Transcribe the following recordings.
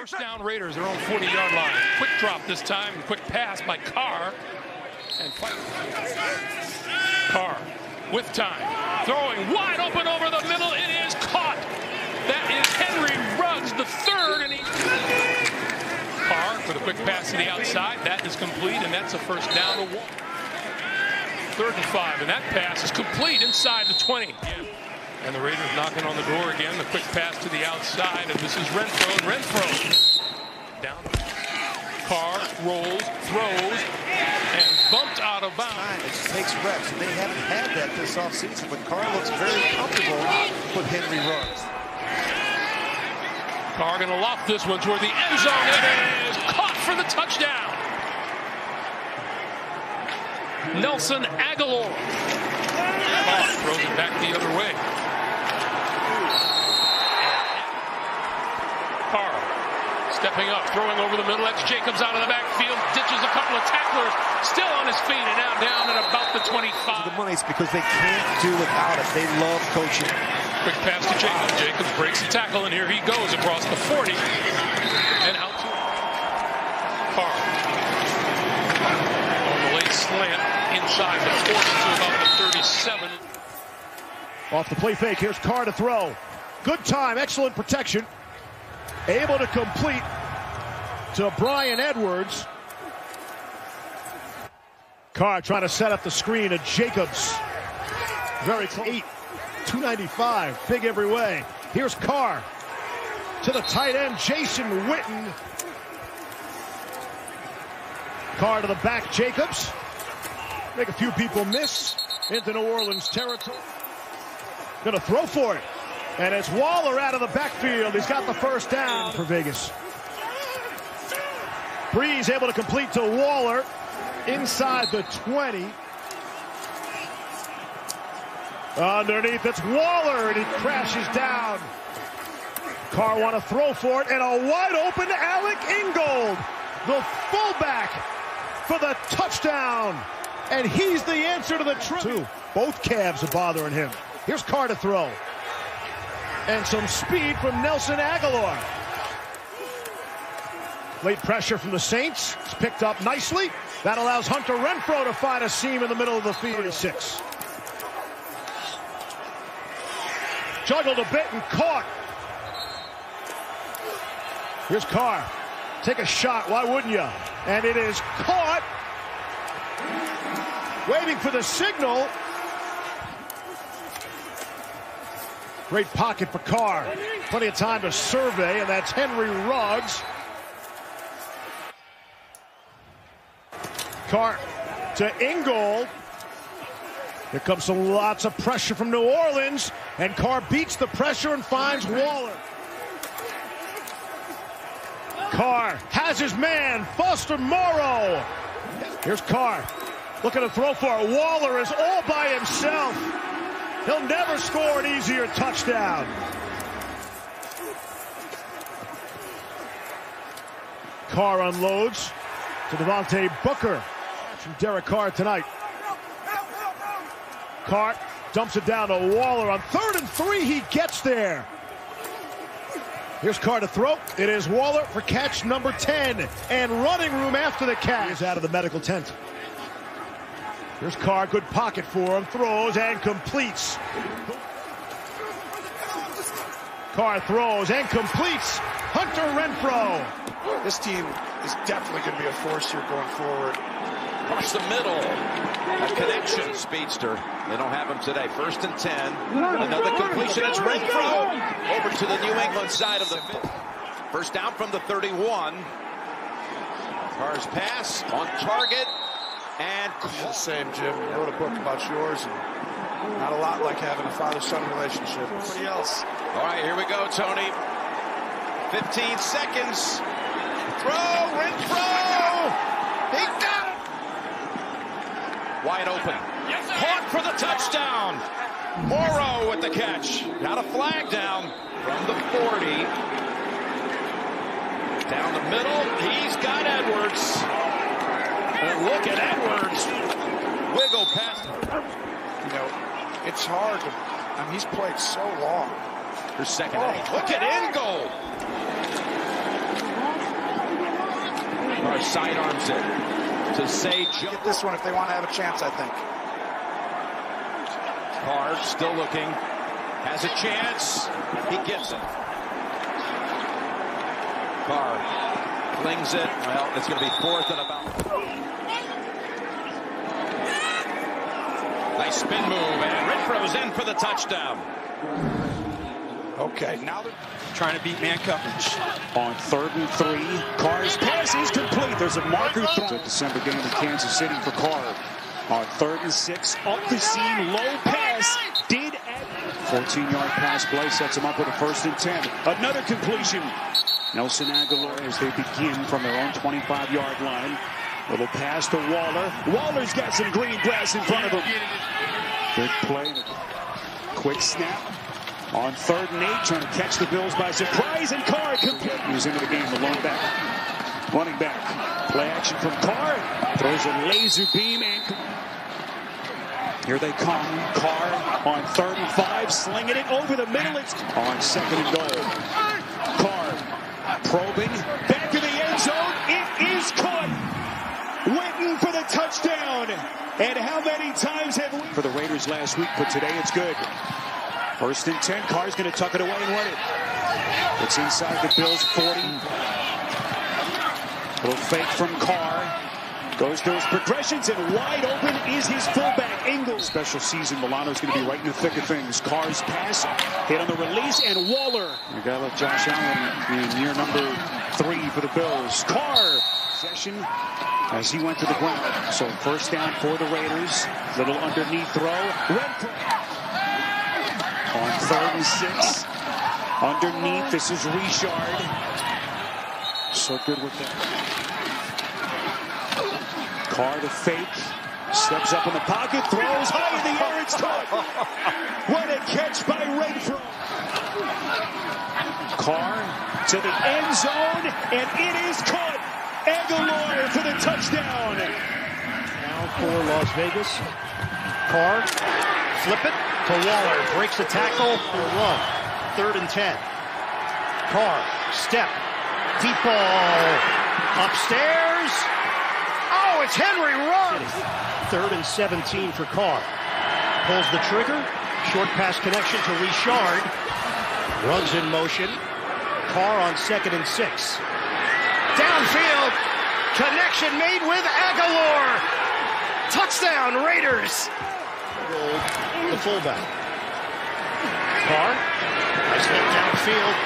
First down, Raiders, their own 40-yard line. Quick drop this time, quick pass by Carr. And Carr with time, throwing wide open over the middle. It is caught. That is Henry Ruggs, the third, and he. Carr for the quick pass to the outside. That is complete, and that's a first down to one. Third and 5, and that pass is complete inside the 20. And the Raiders knocking on the door again. The quick pass to the outside, and this is Renfrow. And Renfrow down. Carr rolls, throws, and bumped out of bounds. It takes reps, and they haven't had that this offseason. But Carr looks very comfortable with Henry Ruggs. Carr going to loft this one toward the end zone. It is caught for the touchdown. Nelson Agholor throws it back the other way. Carr stepping up, throwing over the middle. That's Jacobs out of the backfield, ditches a couple of tacklers, still on his feet, and now down at about the 25. The money's because they can't do without it. They love coaching. Quick pass to Jacobs. Jacobs breaks the tackle, and here he goes across the 40 and out to Carr on the late slant inside the 40 to about the 37. Off the play fake, here's Carr to throw. Good time, excellent protection. Able to complete to Bryan Edwards. Carr trying to set up the screen at Jacobs. Very close. 295, big every way. Here's Carr to the tight end, Jason Witten. Carr to the back, Jacobs. Make a few people miss into New Orleans territory. Going to throw for it. And it's Waller out of the backfield. He's got the first down for Vegas. Breeze able to complete to Waller inside the 20. Underneath, it's Waller, and he crashes down. Carr want to throw for it, and a wide open Alec Ingold, the fullback, for the touchdown. And he's the answer to the triple. Both calves are bothering him. Here's Carr to throw. And some speed from Nelson Agholor. Late pressure from the Saints. It's picked up nicely. That allows Hunter Renfrow to find a seam in the middle of the field. 36. Juggled a bit and caught. Here's Carr. Take a shot. Why wouldn't you? And it is caught. Waiting for the signal. Great pocket for Carr. Plenty of time to survey, and that's Henry Ruggs. Carr to Ingold. Here comes some lots of pressure from New Orleans, and Carr beats the pressure and finds Waller. Carr has his man, Foster Moreau. Here's Carr looking to throw for it. Waller is all by himself. He'll never score an easier touchdown. Carr unloads to Devontae Booker from Derek Carr tonight. Carr dumps it down to Waller. On 3rd and 3, he gets there. Here's Carr to throw. It is Waller for catch number 10. And running room after the catch. He's out of the medical tent. Here's Carr, good pocket for him, throws and completes. Carr throws and completes. Hunter Renfrow. This team is definitely going to be a force here going forward. Across the middle, a connection. Speedster, they don't have him today. 1st and 10, another completion. It's Renfrow over to the New England side of the field. First down from the 31. Carr's pass on target. And the same, Jim. I wrote a book about yours. And not a lot like having a father-son relationship. Somebody else. All right, here we go, Tony. 15 seconds. Throw, Renfrow! He got it! Wide open. Caught for the touchdown. Moreau with the catch. Got a flag down from the 40. Down the middle. He's got Edwards. And look at Edwards wiggle past him. You know, it's hard. I mean, he's played so long. Her second. Oh, look at Ingold. sidearms it to Zay Jones. Get this one if they want to have a chance, I think. Carr still looking, has a chance, he gets it. Carr flings it, well, it's going to be fourth and about. Nice spin move, and Renfrow's in for the touchdown. Okay, now they're trying to beat man coverage. On 3rd and 3, Carr's pass is complete. There's a marker throw. The December game in Kansas City for Carr. On 3rd and 6, up the seam, low pass, did add. 14-yard pass play sets him up with a 1st and 10. Another completion. Nelson Agholor as they begin from their own 25-yard line. Little pass to Waller. Waller's got some green grass in front of him. Big play. Quick snap. On 3rd and 8, trying to catch the Bills by surprise, and Carr complete. He's into the game, the lone back. Running back. Play action from Carr. Throws a laser beam, and here they come. Carr on 3rd and 5, slinging it over the middle. It's on 2nd and goal. Carr probing. Back to the end zone. It is caught. Witten for the touchdown. And how many times have we... For the Raiders last week, but today it's good. 1st and 10, Carr's going to tuck it away and win it. It's inside the Bills' 40. Little fake from Carr. Goes through his progressions, and wide open is his fullback, Ingold. Special season, Milano's going to be right in the thick of things. Carr's pass, hit on the release, and Waller. You got to let Josh Allen in year number 3 for the Bills. Carr, possession as he went to the ground. So 1st down for the Raiders. Little underneath throw. Renfrow. On 3rd and 6, underneath, this is Richard. So good with that. Carr to fake, steps up in the pocket, throws high in the air, it's caught. What a catch by Renfrow. Carr to the end zone, and it is caught. Agholor for the touchdown. Now for Las Vegas. Carr, flip it. To Waller, breaks the tackle for a run. 3rd and 10. Carr, step, deep ball, upstairs. Oh, it's Henry Ruggs. 3rd and 17 for Carr. Pulls the trigger, short pass connection to Richard. Ruggs in motion. Carr on 2nd and 6. Downfield, connection made with Agholor. Touchdown, Raiders. The fullback. Carr, nice hit downfield,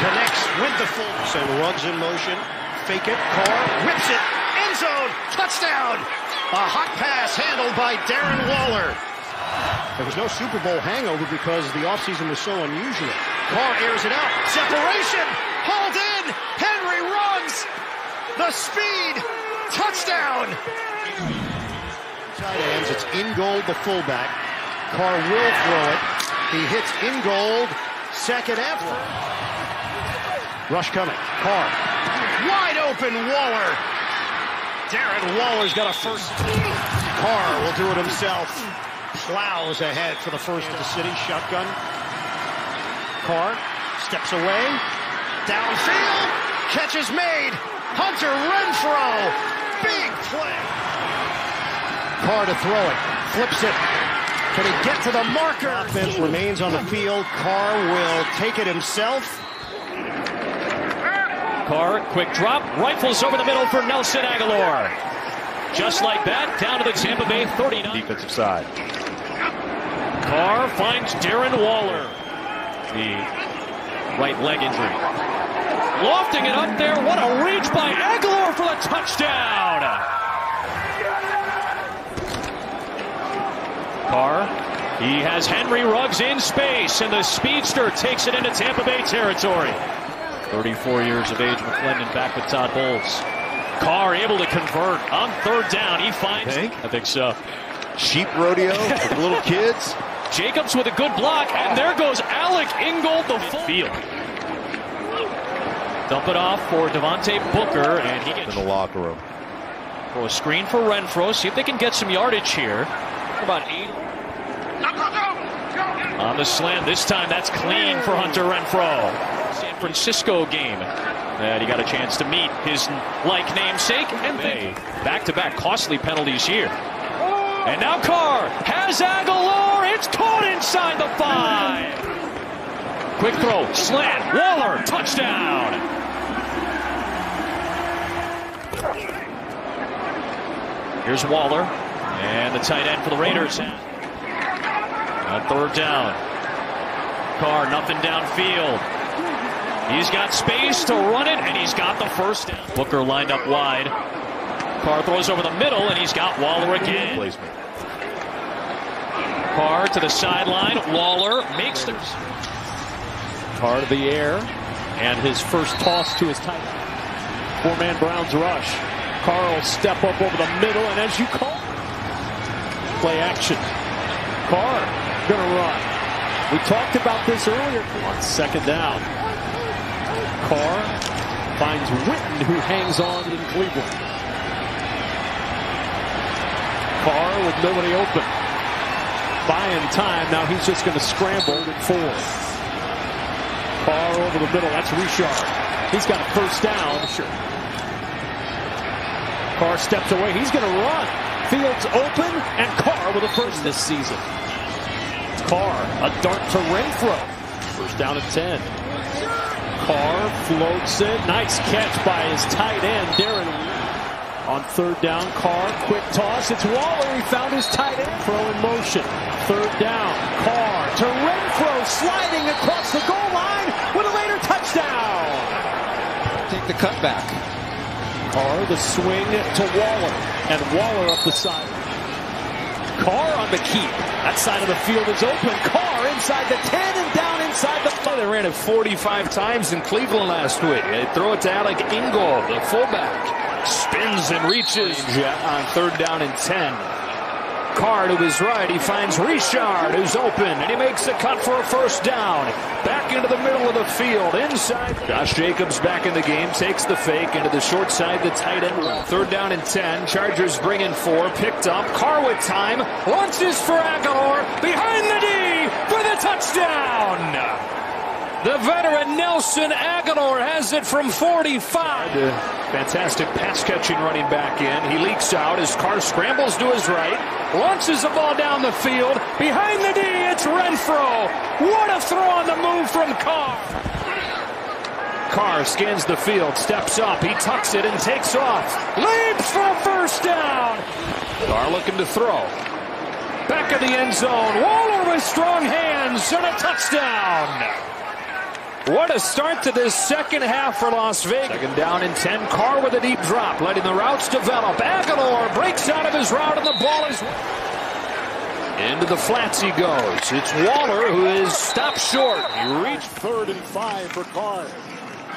connects with the fullback. So Ruggs in motion, fake it, Carr whips it, end zone, touchdown! A hot pass handled by Darren Waller. There was no Super Bowl hangover because the offseason was so unusual. Carr airs it out, separation, hauled in, Henry Ruggs, the speed, touchdown! It's Ingold, the fullback. Carr will throw it. He hits Ingold. Second effort. Rush coming. Carr. Wide open Waller. Darren Waller's got a 1st. Carr will do it himself. Plows ahead for the 1st of the city. Shotgun. Carr steps away. Downfield. Catch is made. Hunter Renfrow. Big play. Carr to throw it, flips it. Can he get to the marker? Offense remains on the field. Carr will take it himself. Carr, quick drop, rifles over the middle for Nelson Agholor. Just like that, down to the Tampa Bay 39. Defensive side. Carr finds Darren Waller. The right leg injury. Lofting it up there. What a reach by Agholor for the touchdown. Carr, he has Henry Ruggs in space, and the speedster takes it into Tampa Bay territory. 34 years of age, McClendon back with Todd Bowles. Carr able to convert on 3rd down. He finds... I think so. Sheep rodeo with little kids. Jacobs with a good block, and there goes Alec Ingold, the field. Dump it off for Devontae Booker, and he gets... In the locker room. For a screen for Renfrow, see if they can get some yardage here. About 8. On the slam, this time that's clean for Hunter Renfrow. San Francisco game. And he got a chance to meet his like namesake. And they back-to-back costly penalties here. And now Carr has Agholor. It's caught inside the 5. Quick throw, slant, Waller, touchdown. Here's Waller, and the tight end for the Raiders. A third down. Carr, nothing downfield. He's got space to run it, and he's got the first down. Booker lined up wide. Carr throws over the middle, and he's got Waller again. Carr to the sideline. Waller makes the... Carr to the air, and his first toss to his tight end. Four-man Browns rush. Carr will step up over the middle, and as you call, play action. Carr gonna run. We talked about this earlier. On second down, Carr finds Witten, who hangs on in Cleveland. Carr with nobody open. Buying time. Now he's just gonna scramble at 4. Carr over the middle. That's Richard. He's got a first down. Sure. Carr steps away. He's going to run. Fields open, and Carr with a first this season. Carr, a dart to Renfrow. First down at 10. Carr floats it. Nice catch by his tight end, Darren. On third down, Carr, quick toss. It's Waller. He found his tight end. Throw in motion. Third down, Carr to Renfrow, sliding across the goal line with a later touchdown. Take the cutback. Carr, the swing to Waller, and Waller up the side. Carr on the keep. That side of the field is open. Carr inside the 10 and down inside the 5. They ran it 45 times in Cleveland last week. They throw it to Alec Ingold, the fullback. Spins and reaches on third down and 10. Carr to his right. He finds Richard, who's open, and he makes the cut for a first down. Back into the middle of the field, inside. Josh Jacobs back in the game, takes the fake into the short side, the tight end. Third down and 10. Chargers bring in 4, picked up. Carr with time, launches for Agholor, behind the D for the touchdown. The veteran Nelson Agholor has it from 45. Fantastic pass-catching running back in. He leaks out as Carr scrambles to his right, launches the ball down the field. Behind the D, it's Renfrow. What a throw on the move from Carr. Carr scans the field, steps up. He tucks it and takes off. Leaps for a first down. Carr looking to throw. Back of the end zone. Waller with strong hands and a touchdown. What a start to this second half for Las Vegas. Second down and 10. Carr with a deep drop, letting the routes develop. Agholor breaks out of his route, and the ball is... into the flats he goes. It's Waller who is stopped short. He reached 3rd and 5 for Carr.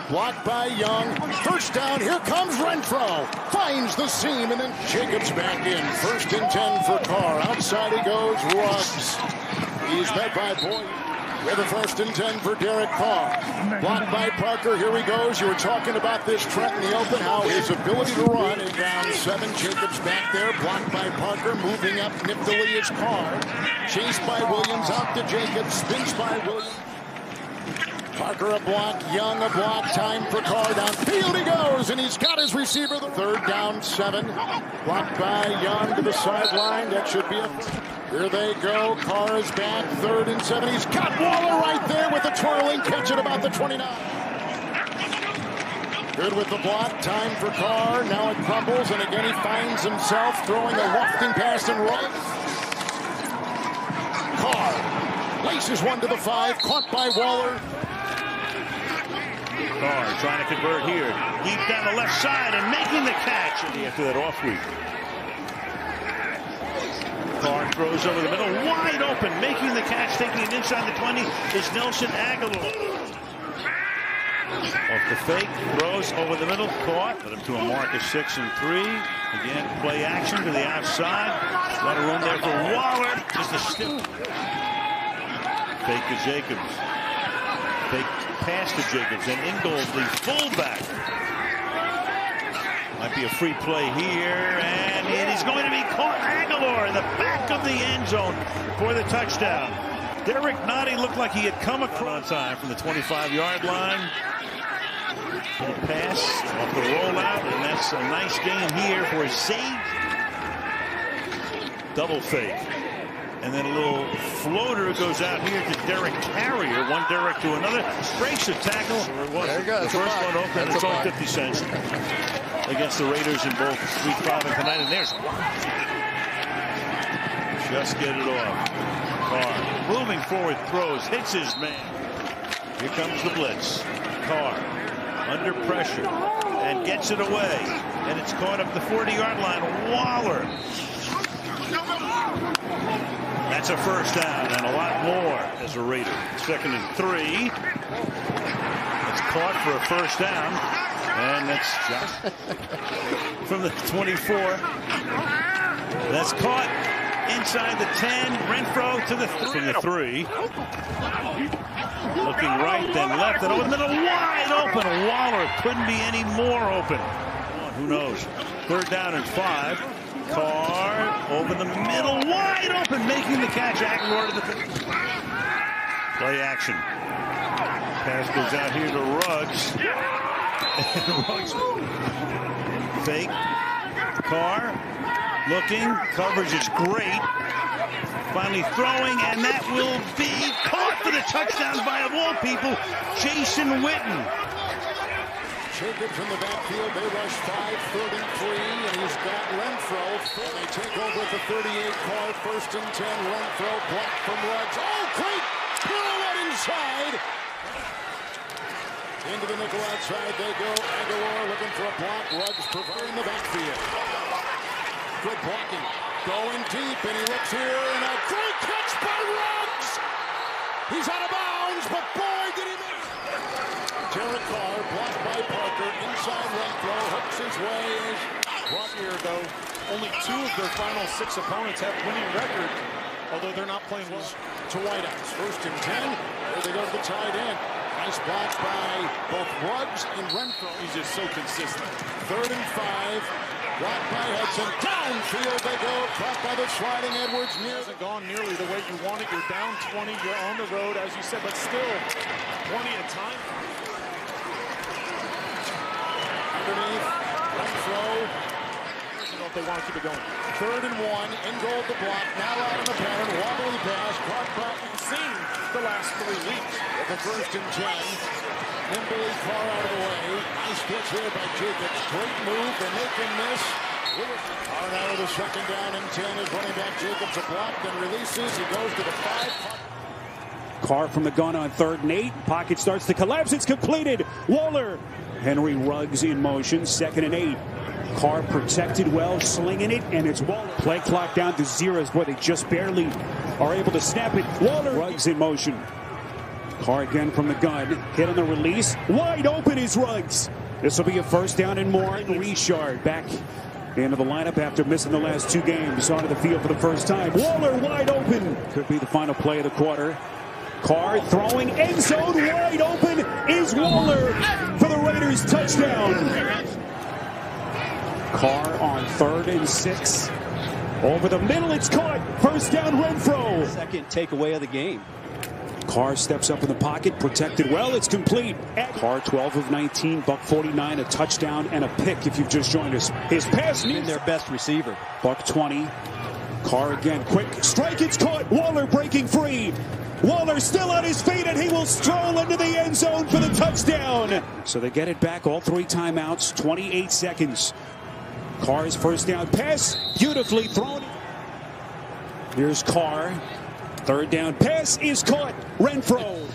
Blocked by Young. First down. Here comes Renfrow. Finds the seam, and then Jacobs back in. 1st and 10 for Carr. Outside he goes. Ruggs. He's met by Boyd. We have a 1st and 10 for Derek Carr. Blocked by Parker. Here he goes. You were talking about this Trent in the open, how his ability to run in down 7. Jacobs back there. Blocked by Parker. Moving up. Nipped the lead is Carr. Chased by Williams. Out to Jacobs. Spins by Williams. Parker a block. Young a block. Time for Carr. Downfield he goes. And he's got his receiver. The 3rd down 7. Blocked by Young to the sideline. That should be a... Here they go. Carr is back. 3rd and 7. He's got Waller right there with a twirling catch at about the 29. Good with the block. Time for Carr. Now it crumbles, and again he finds himself throwing a lofting pass and right. Carr laces one to the 5. Caught by Waller. Carr trying to convert here. Deep down the left side and making the catch after that off week. Carr throws over the middle, wide open, making the catch, taking it inside the 20 is Nelson Agholor. Off the fake, throws over the middle, caught. Put him to a mark of 6 and 3. Again, play action to the outside. A lot of room there for Waller. Just a stiff. Fake to Jacobs. Fake pass to Jacobs, and Ingold, the fullback. Might be a free play here, and it is going to be caught. Agholor in the back of the end zone for the touchdown. Derek Noddy looked like he had come across on time from the 25-yard line. Pass off the rollout, and that's a nice game here for Zay. Double fake. And then a little floater goes out here to Derek Carrier. One Derek to another. Breaks a tackle. There you go. The first one open. That's it's all 50 cents against the Raiders in both Week 5 and tonight. And there's just get it off. Carr moving forward, throws, hits his man. Here comes the blitz. Carr under pressure and gets it away, and it's caught up the 40-yard line. Waller. That's a first down and a lot more as a Raider. Second and 3. It's caught for a first down, and that's Josh from the 24. That's caught inside the 10. Renfrow to the 3. From the 3. Looking right, then left, and then a wide open. Waller couldn't be any more open. Who knows? Third down and 5. Carr over the middle, wide open, making the catch. Agholor to the play action. Pass goes out here to Ruggs. Ruggs fake. Carr looking. Coverage is great. Finally throwing, and that will be caught for the touchdown by, of all people, Jason Witten. Jacob from the backfield, they rush 5-33, and he's got Renfrow. They take over at the 38, call first and 10. Renfrow blocked from Ruggs. Oh, great! Pirouette inside! Into the nickel outside they go. Agholor looking for a block. Ruggs providing the backfield. Good blocking. Going deep, and he looks here, and a great catch by Ruggs. He's out of bounds, but boy, did he miss. Derek Carr blocked by Parker. Inside Renfrow, hooks his way. One year ago, only 2 of their final 6 opponents have winning record, although they're not playing well. To wideouts, first and 10. There they go to the tight end. Nice block by both Ruggs and Renfrow. He's just so consistent. Third and 5. Blocked by Hudson, downfield they go, caught by the sliding Edwards. Hasn't gone nearly the way you want it. You're down 20, you're on the road, as you said, but still, 20 at time. Underneath, right throw. I don't know if they want to keep it going. Third and 1, Ingold the block, now out on the pattern, wobbly pass, caught by, you've seen the last 3 weeks. The first and 10. Nimbly far out of the way. Nice pitch here by Jacobs. Great move, and they can miss. Carr out of the second down and 10 is running back Jacobs. A block, then releases. He goes to the 5. Carr from the gun on 3rd and 8. Pocket starts to collapse. It's completed. Waller. Henry Ruggs in motion. 2nd and 8. Carr protected well, slinging it, and it's Waller. Play clock down to 0. Boy, they just barely are able to snap it. Waller. Ruggs in motion. Carr again from the gun, hit on the release, wide open is Ruggs. This will be a first down and more. Richard back into the lineup after missing the last 2 games, onto the field for the first time. Waller wide open, could be the final play of the quarter. Carr throwing, end zone wide open is Waller for the Raiders touchdown. Carr on 3rd and 6, over the middle, it's caught, first down Renfrow. Second takeaway of the game. Carr steps up in the pocket, protected well, it's complete. Carr 12 of 19, buck 49, a touchdown and a pick if you've just joined us. His pass needs... Been their best receiver. Buck 20, Carr again, quick strike, it's caught, Waller breaking free. Waller still on his feet, and he will stroll into the end zone for the touchdown. So they get it back, all 3 timeouts, 28 seconds. Carr's first down pass, beautifully thrown. Here's Carr. 3rd down pass is caught. Renfrow.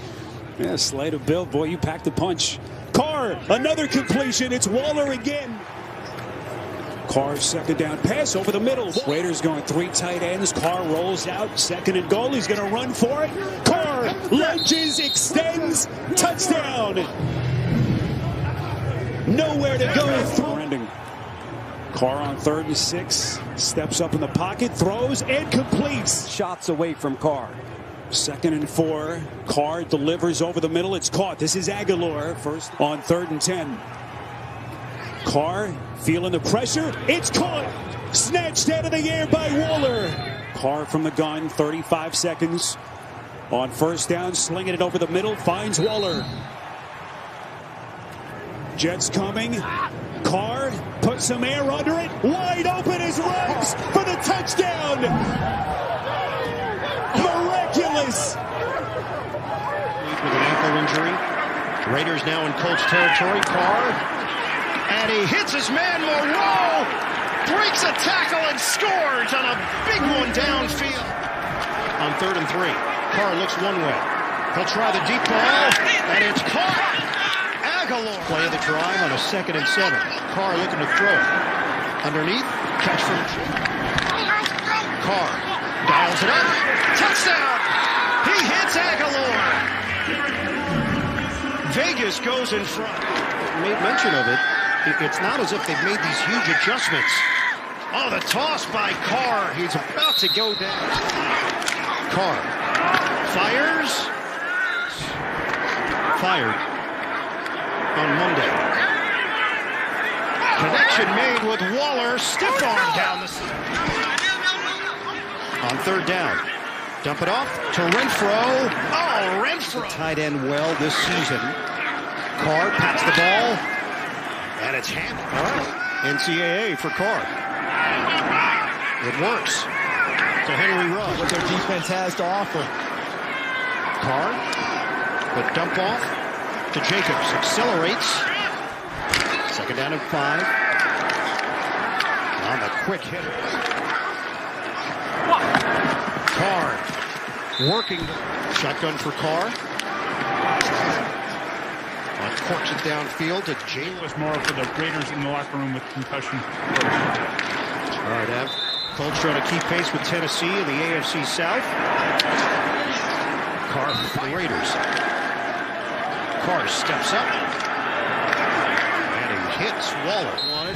Yeah, slight of build. Boy, you packed the punch. Carr, another completion. It's Waller again. Carr's 2nd down pass over the middle. Raiders going 3 tight ends. Carr rolls out. 2nd and goal. He's going to run for it. Carr lunges, extends, touchdown. Nowhere to go. Through. Carr on 3rd and 6, steps up in the pocket, throws, and completes. Shots away from Carr. 2nd and 4, Carr delivers over the middle, it's caught. This is Agholor, first on 3rd and 10. Carr feeling the pressure, it's caught. Snatched out of the air by Waller. Carr from the gun, 35 seconds. On first down, slinging it over the middle, finds Waller. Jets coming. Carr puts some air under it. Wide open is Ruggs for the touchdown. Miraculous. With an ankle injury. Raiders now in Colts territory. Carr. And he hits his man, Moreau. Breaks a tackle and scores on a big one downfield. On 3rd and 3. Carr looks one way. He'll try the deep ball. And it's caught. Play of the drive on a 2nd and 7. Carr looking to throw. Underneath, catch from Carr. Dials it up. Touchdown! He hits Agholor. Vegas goes in front. Made mention of it. It's not as if they've made these huge adjustments. Oh, the toss by Carr. He's about to go down. Carr fires. Fired. On Monday. Connection made with Waller. Stiff arm down the seat. On 3rd down. Dump it off to Renfrow. Oh, Renfrow. Tight end well this season. Carr pats the ball. And it's handled. All right. NCAA for Carr. It works. So Henry Ruggs. What their defense has to offer. Carr. The dump off. To Jacobs, accelerates. 2nd down and 5. On the quick hit. Carr working. Shotgun for Carr. Corks it downfield to James. More for the Raiders in the locker room with concussion. All right, Ev. Colts trying to keep pace with Tennessee in the AFC South. Carr for the Raiders. Carr steps up, and he hits Waller.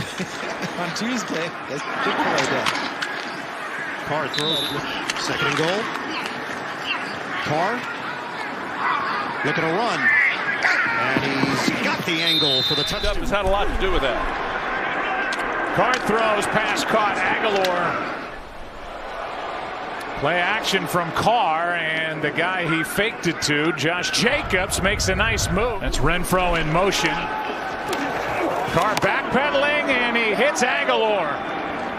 On Tuesday, that's right. Carr throws it. 2nd and goal. Carr, looking to run, and he's got the angle for the touchdown. It's had a lot to do with that. Carr throws, pass caught, Agholor. Play action from Carr, and the guy he faked it to, Josh Jacobs, makes a nice move. That's Renfrow in motion. Carr backpedaling, and he hits Agholor.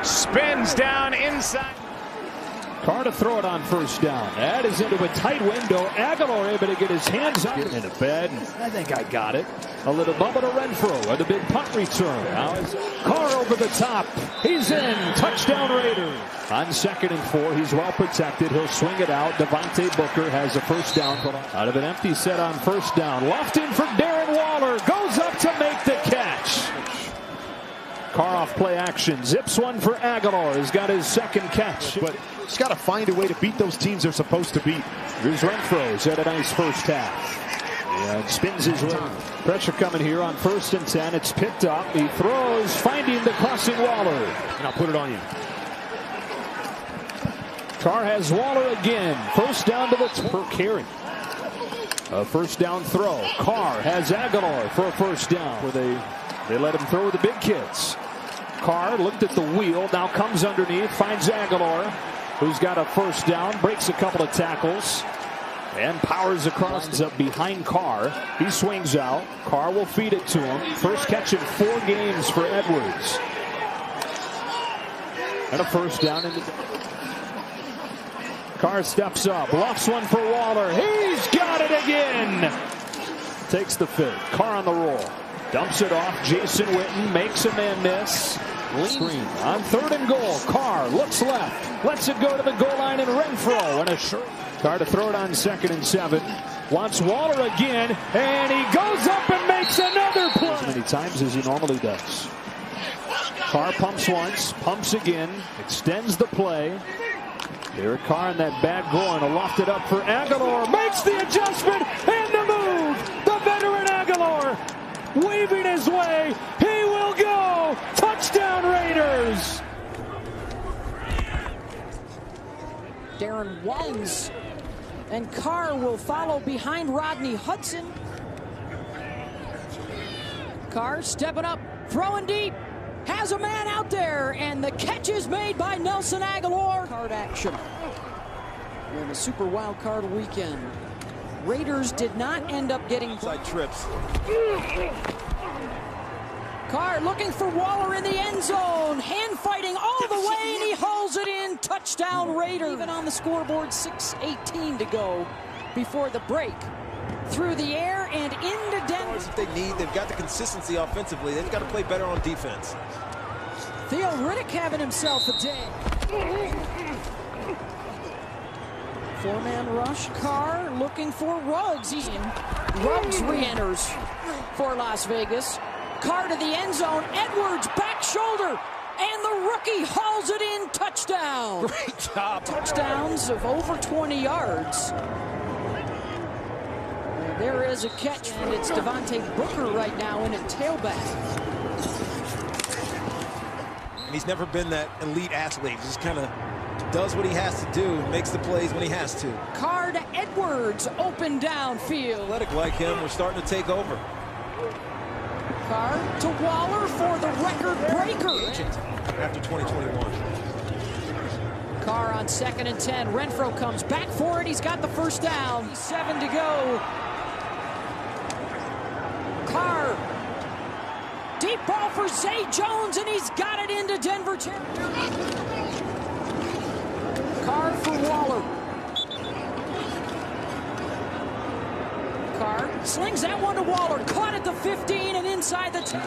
Spins down inside. Carr to throw it on 1st down. That is into a tight window. Agholor able to get his hands up. Getting into bed. I think I got it. A little bubble to Renfrow and a big punt return. Now it's Carr over the top. He's in. Touchdown Raiders. On 2nd and 4, he's well protected. He'll swing it out. Devontae Booker has a 1st down. Out of an empty set on 1st down. Lofted in for Darren Waller. Goes up to make the catch. Carr off play action. Zips one for Agholor. He's got his 2nd catch. But he's got to find a way to beat those teams they're supposed to beat. Here's Renfrow's had a nice 1st half. And spins his way. Pressure coming here on 1st and 10. It's picked up. He throws, finding the crossing Waller. And I'll put it on you. Carr has Waller again. 1st down to the per carry. A 1st down throw. Carr has Agholor for a 1st down. Where they let him throw with the big kids. Carr looked at the wheel. Now comes underneath. Finds Agholor, who's got a 1st down. Breaks a couple of tackles. And powers across, ends up behind Carr. He swings out. Carr will feed it to him. 1st catch in 4 games for Edwards. And a 1st down. Carr steps up. Lofts one for Waller. He's got it again. Takes the fifth. Carr on the roll. Dumps it off. Jason Witten makes a man miss. Screen on 3rd and goal. Carr looks left. Lets it go to the goal line and Renfrow. And a short. Carr to throw it on 2nd and 7. Wants Waller again, and he goes up and makes another play. As many times as he normally does. Carr pumps once, pumps again, extends the play. Derek Carr in that bad going, lofted up for Agholor, makes the adjustment and the move. The veteran Agholor waving his way. He will go. Touchdown Raiders. Darren Waller. And Carr will follow behind Rodney Hudson. Carr stepping up, throwing deep, has a man out there, and the catch is made by Nelson Agholor. Card action. We're in the Super Wild Card weekend. Raiders did not end up getting side trips. Carr looking for Waller in the end zone. Hand fighting all the way, and he hauls it in. Touchdown Raiders. Even on the scoreboard, 6:18 to go before the break. Through the air and into Denver. If they need, they've got the consistency offensively. They've got to play better on defense. Theo Riddick having himself a day. Four-man rush. Carr looking for Ruggs. Ruggs re-enters for Las Vegas. Carr to the end zone. Edwards back shoulder. And the rookie hauls it in. Touchdown. Great job. Touchdowns of over 20 yards. There is a catch, and it's Devontae Booker right now in a tailback. And he's never been that elite athlete. Just kind of does what he has to do, makes the plays when he has to. Carr to Edwards, open downfield. Athletic like him, we're starting to take over. Carr to Waller for the record breaker. Agent after 2021. Carr on 2nd and 10. Renfrow comes back for it. He's got the first down. 7 to go. Carr, deep ball for Zay Jones, and he's got it into Denver territory. Carr for Waller. Carr slings that one to Waller, caught at the 15 and inside the 10.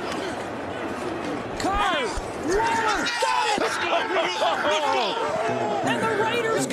Carr, Waller got it! And the Raiders